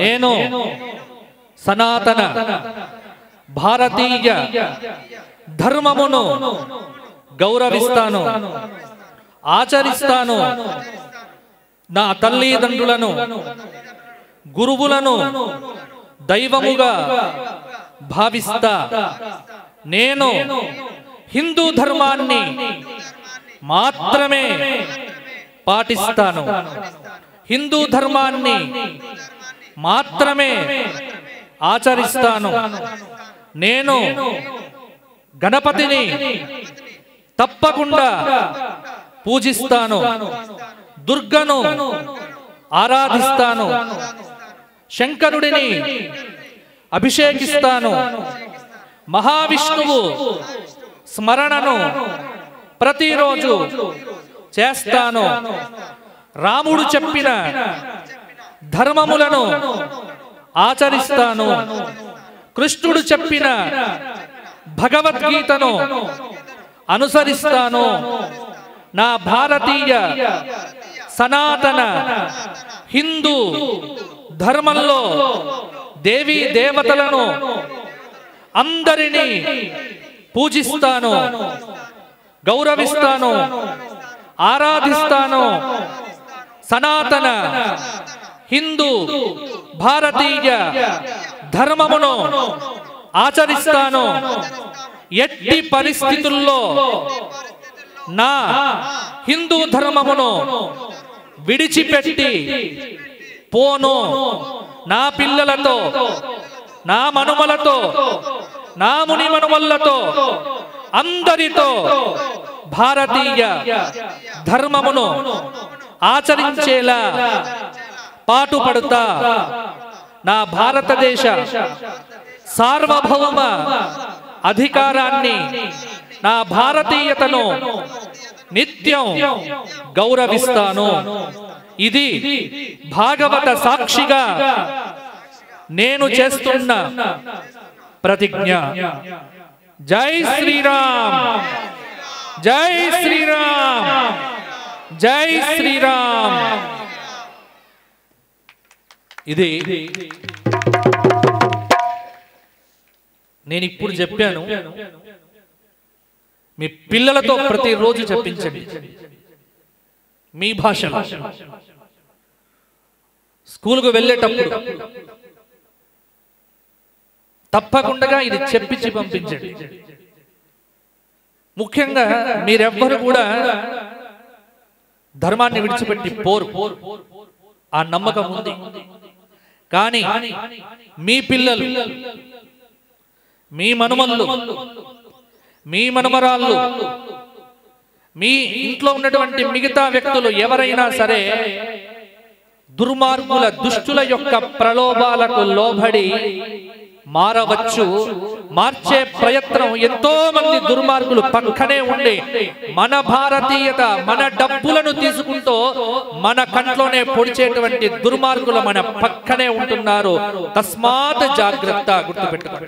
నేను సనాతన భారతీయ ధర్మమును గౌరవిస్తాను, ఆచరిస్తాను. నా తల్లిదండ్రులను, గురువులను దైవముగా భావిస్తా. నేను హిందూ ధర్మాన్ని మాత్రమే పాటిస్తాను, హిందూ ధర్మాన్ని మాత్రమే ఆచరిస్తాను. నేను గణపతిని తప్పకుండా పూజిస్తాను, దుర్గను ఆరాధిస్తాను, శంకరుడిని అభిషేకిస్తాను, మహావిష్ణువు స్మరణను ప్రతిరోజు చేస్తాను. రాముడు చెప్పిన ధర్మములను ఆచరిస్తాను, కృష్ణుడు చెప్పిన భగవద్గీతను అనుసరిస్తాను. నా భారతీయ సనాతన హిందూ ధర్మంలో దేవీ దేవతలను అందరినీ పూజిస్తాను, గౌరవిస్తాను, ఆరాధిస్తాను. సనాతన హిందూ భారతీయ ధర్మమును ఆచరిస్తాను. ఎట్టి పరిస్థితుల్లో నా హిందూ ధర్మమును విడిచిపెట్టి పోను. నా పిల్లలతో, నా మనుమలతో, నా ముని మనుమలతో, అందరితో భారతీయ ధర్మమును ఆచరించేలా పాటుపడతా. నా భారతదేశ సార్వభౌమ అధికారాన్ని, నా భారతీయతను నిత్యం గౌరవిస్తాను. ఇది భాగవత సాక్షిగా నేను చేస్తున్న ప్రతిజ్ఞ. జై శ్రీరామ్, జై శ్రీరామ్, జై శ్రీరామ్. ఇది నేను ఇప్పుడు చెప్పాను, మీ పిల్లలతో ప్రతిరోజు చెప్పించండి. మీ భాష స్కూల్కు వెళ్ళేటప్పుడు తప్పకుండా ఇది చెప్పించి పంపించండి. ముఖ్యంగా మీరెవ్వరు కూడా ధర్మాన్ని విడిచిపెట్టి పోరు, ఆ నమ్మకం ఉంది. కానీ మీ పిల్లలు, మీ మనుమల్లు, మీ మనుమరాళ్ళు, మీ ఇంట్లో ఉన్నటువంటి మిగతా వ్యక్తులు ఎవరైనా సరే దుర్మార్గుల, దుష్టుల యొక్క ప్రలోభాలకు లోబడి మారవచ్చు. మార్చే ప్రయత్నం ఎంతో మంది దుర్మార్గులు పక్కనే ఉండి మన భారతీయత, మన డబ్బులను తీసుకుంటూ మన కంట్లోనే పొడిచేటువంటి దుర్మార్గులు మన పక్కనే ఉంటున్నారు. తస్మాత్ జాగ్రత్త, గుర్తుపెట్టుకో.